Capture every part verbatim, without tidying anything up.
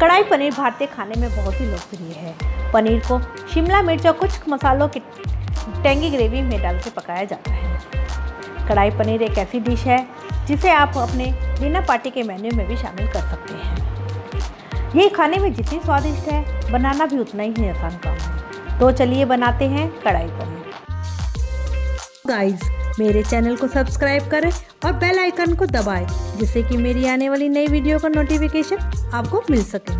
कढ़ाई पनीर भारतीय खाने में बहुत ही लोकप्रिय है। पनीर को शिमला मिर्च और कुछ मसालों की टेंगी ग्रेवी में डालकर पकाया जाता है। कढ़ाई पनीर एक ऐसी डिश है जिसे आप अपने डिनर पार्टी के मेन्यू में भी शामिल कर सकते हैं। ये खाने में जितनी स्वादिष्ट है, बनाना भी उतना ही आसान काम है। तो चलिए बनाते हैं कढ़ाई पनीर। गाइस, मेरे चैनल को सब्सक्राइब करें और बेल आइकन को दबाएं, जिससे कि मेरी आने वाली नई वीडियो का नोटिफिकेशन आपको मिल सके।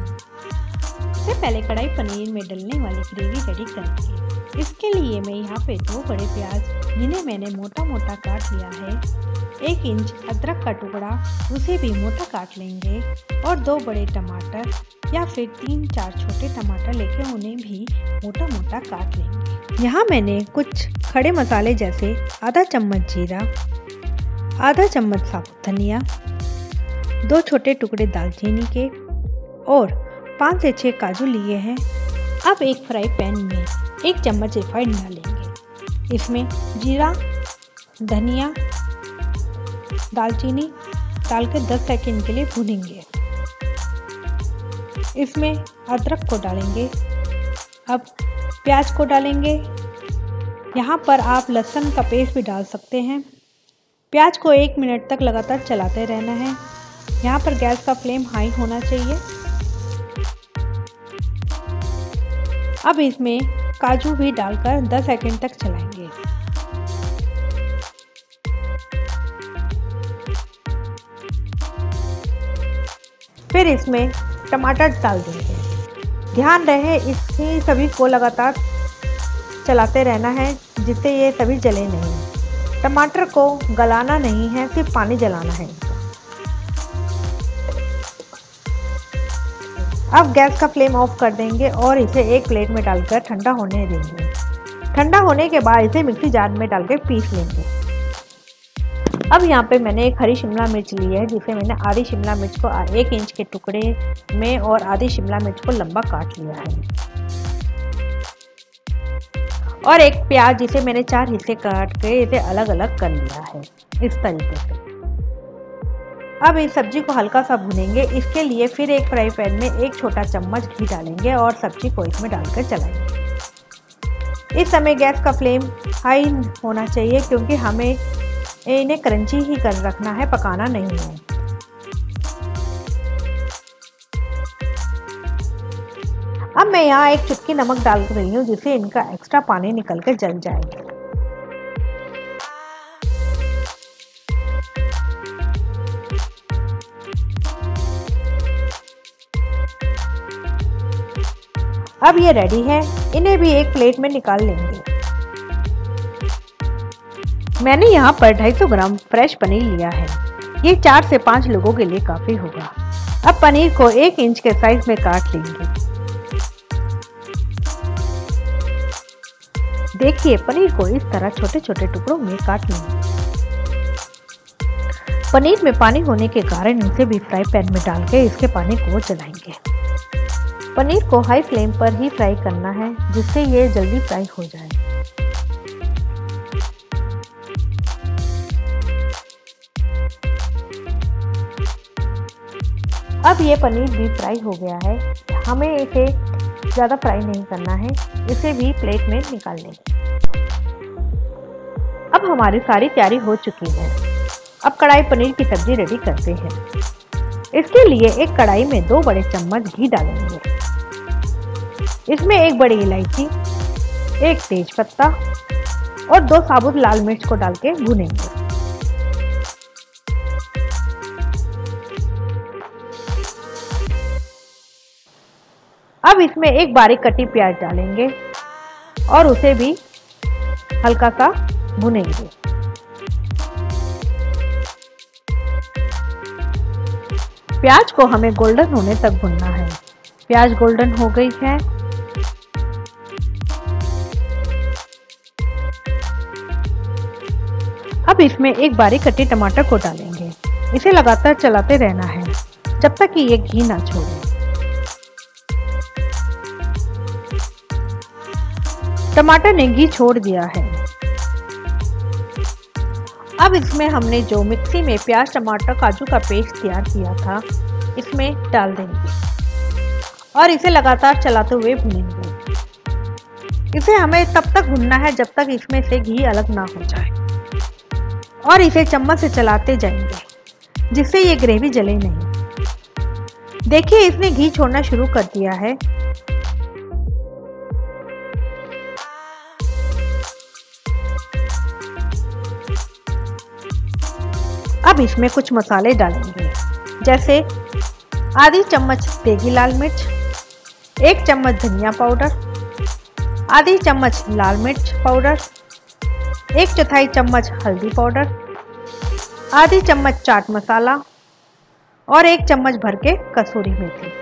सबसे पहले कढ़ाई पनीर में डलने वाली ग्रेवी रेडी करेंगे। इसके लिए मैं यहाँ पे दो बड़े प्याज, जिन्हें मैंने मोटा मोटा काट लिया है, एक इंच अदरक का टुकड़ा, उसे भी मोटा काट लेंगे, और दो बड़े टमाटर या फिर तीन चार छोटे टमाटर लेके उन्हें भी मोटा मोटा काट लेंगे। यहाँ मैंने कुछ खड़े मसाले जैसे आधा चम्मच जीरा, आधा चम्मच साबुत धनिया, दो छोटे टुकड़े दालचीनी के और पाँच से छः काजू लिए हैं। अब एक फ्राई पैन में एक चम्मच रिफाइंड डालेंगे। इसमें जीरा, धनिया, दालचीनी डालकर दस सेकेंड के लिए भूनेंगे। इसमें अदरक को डालेंगे। अब प्याज को डालेंगे। यहाँ पर आप लहसुन का पेस्ट भी डाल सकते हैं। प्याज को एक मिनट तक लगातार चलाते रहना है। यहाँ पर गैस का फ्लेम हाई होना चाहिए। अब इसमें काजू भी डालकर दस सेकंड तक चलाएंगे। फिर इसमें टमाटर डाल देंगे। ध्यान रहे, इसमें सभी को लगातार चलाते रहना है, जिससे ये सभी जले नहीं। टमाटर को गलाना नहीं है, सिर्फ पानी जलाना है। अब गैस का फ्लेम ऑफ कर देंगे और इसे एक प्लेट में डालकर ठंडा होने देंगे। ठंडा होने के बाद इसे मिक्सी जार में डालकर पीस लेंगे। अब यहाँ पे मैंने एक हरी शिमला मिर्च ली है, जिसे मैंने आधी शिमला मिर्च को एक इंच के टुकड़े में और आधी शिमला मिर्च को लंबा काट लिया है, और एक प्याज जिसे मैंने चार हिस्से काट के इसे अलग अलग कर लिया है इस तरीके से। अब इस सब्जी को हल्का सा भुनेंगे। इसके लिए फिर एक फ्राई पैन में एक छोटा चम्मच घी डालेंगे और सब्जी को इसमें डालकर चलाएंगे। इस समय गैस का फ्लेम हाई होना चाहिए, क्योंकि हमें इन्हें क्रंची ही कर रखना है, पकाना नहीं है। अब मैं यहाँ एक चुटकी नमक डाल रही हूँ, जिससे इनका एक्स्ट्रा पानी निकल कर जल जाएगा। अब ये रेडी है। इन्हें भी एक प्लेट में निकाल लेंगे। मैंने यहाँ पर दो सौ पचास ग्राम फ्रेश पनीर लिया है। ये चार से पाँच लोगों के लिए काफ़ी होगा। अब पनीर को एक इंच के साइज में काट लेंगे। देखिए, पनीर को इस तरह छोटे छोटे टुकड़ों में काट लेंगे। पनीर में पानी होने के कारण इसे भी फ्राई पैन में डाल के इसके पानी को जलाएंगे। पनीर को हाई फ्लेम पर ही फ्राई करना है, जिससे ये जल्दी फ्राई हो जाए। अब ये पनीर भी फ्राई हो गया है। हमें इसे ज़्यादा फ्राई नहीं करना है। इसे भी प्लेट में निकाल लेंगे। अब हमारी सारी तैयारी हो चुकी है। अब कढ़ाई पनीर की सब्जी रेडी करते हैं। इसके लिए एक कढ़ाई में दो बड़े चम्मच घी डालेंगे। इसमें एक बड़ी इलायची, एक तेज पत्ता और दो साबुत लाल मिर्च को डाल के भूनेंगे। अब इसमें एक बारीक कटी प्याज डालेंगे और उसे भी हल्का सा भुनेंगे। प्याज को हमें गोल्डन होने तक भुनना है। प्याज गोल्डन हो गई है। अब इसमें एक बारीक कटी टमाटर को डालेंगे। इसे लगातार चलाते रहना है, जब तक कि ये घी ना छोड़े। टमाटर ने घी छोड़ दिया है। अब इसमें हमने जो मिक्सी में प्याज, टमाटर, काजू का पेस्ट तैयार किया था, इसमें डाल देंगे। और इसे लगातार चलाते हुए भूनेंगे। इसे हमें तब तक भूनना है जब तक इसमें से घी अलग ना हो जाए और इसे चम्मच से चलाते जाएंगे जिससे ये ग्रेवी जले नहीं। देखिए इसने घी छोड़ना शुरू कर दिया है। अब इसमें कुछ मसाले डालेंगे जैसे आधी चम्मच देगी लाल मिर्च, एक चम्मच धनिया पाउडर, आधी चम्मच लाल मिर्च पाउडर, एक चौथाई चम्मच हल्दी पाउडर, आधी चम्मच चाट मसाला और एक चम्मच भर के कसूरी मेथी।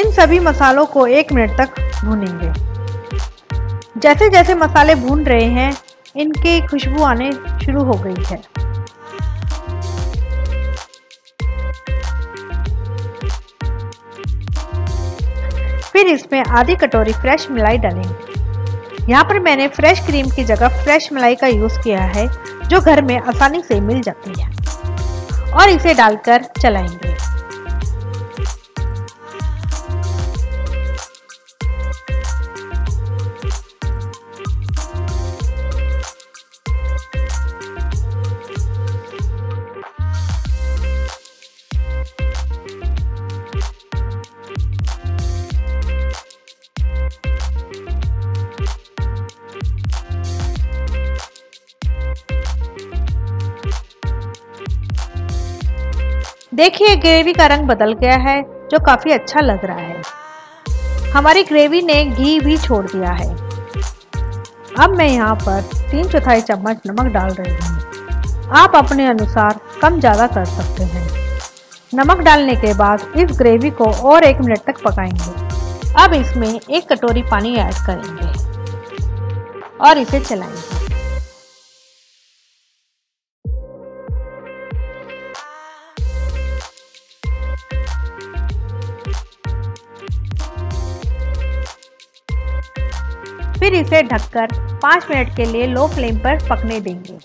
इन सभी मसालों को एक मिनट तक भूनेंगे। जैसे जैसे मसाले भून रहे हैं इनकी खुशबू आने शुरू हो गई है। फिर इसमें आधी कटोरी फ्रेश मलाई डालेंगे। यहाँ पर मैंने फ्रेश क्रीम की जगह फ्रेश मलाई का यूज़ किया है जो घर में आसानी से मिल जाती है और इसे डालकर चलाएंगे। देखिए ग्रेवी का रंग बदल गया है जो काफी अच्छा लग रहा है। हमारी ग्रेवी ने घी भी छोड़ दिया है। अब मैं यहाँ पर तीन चौथाई चम्मच नमक डाल रही हूँ। आप अपने अनुसार कम ज़्यादा कर सकते हैं। नमक डालने के बाद इस ग्रेवी को और एक मिनट तक पकाएंगे। अब इसमें एक कटोरी पानी ऐड करेंगे और इसे चलाएंगे। फिर इसे ढककर पाँच मिनट के लिए लो फ्लेम पर पकने देंगे।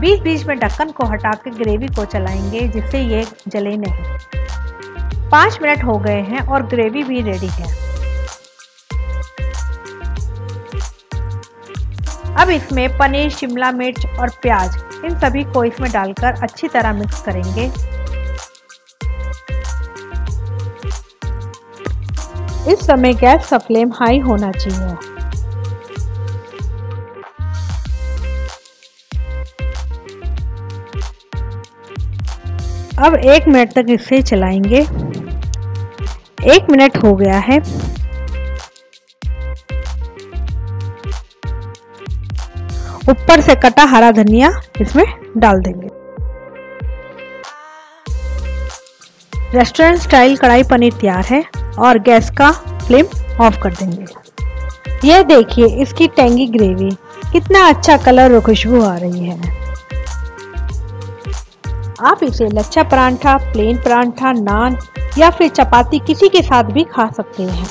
बीच बीच में ढक्कन को हटाकर ग्रेवी को चलाएंगे जिससे ये जले नहीं। पाँच मिनट हो गए हैं और ग्रेवी भी रेडी है। अब इसमें पनीर, शिमला मिर्च और प्याज इन सभी को इसमें डालकर अच्छी तरह मिक्स करेंगे। इस समय गैस का फ्लेम हाई होना चाहिए। अब एक मिनट तक इसे चलाएंगे। एक मिनट हो गया है। ऊपर से कटा हरा धनिया इसमें डाल देंगे। रेस्टोरेंट स्टाइल कढ़ाई पनीर तैयार है और गैस का फ्लेम ऑफ कर देंगे। यह देखिए इसकी टैंगी ग्रेवी कितना अच्छा कलर और खुशबू आ रही है। आप इसे लच्छा परांठा, प्लेन परांठा, नान या फिर चपाती किसी के साथ भी खा सकते हैं।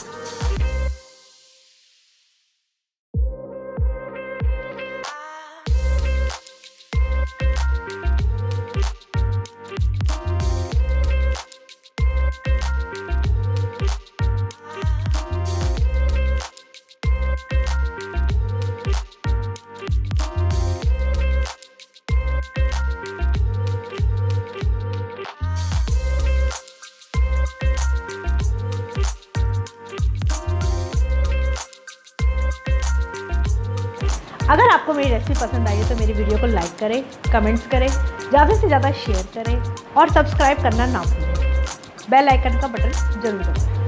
अगर आपको मेरी रेसिपी पसंद आई है तो मेरी वीडियो को लाइक करें, कमेंट्स करें, ज़्यादा से ज़्यादा शेयर करें और सब्सक्राइब करना ना भूलें। बेल आइकन का बटन जरूर दबाएं।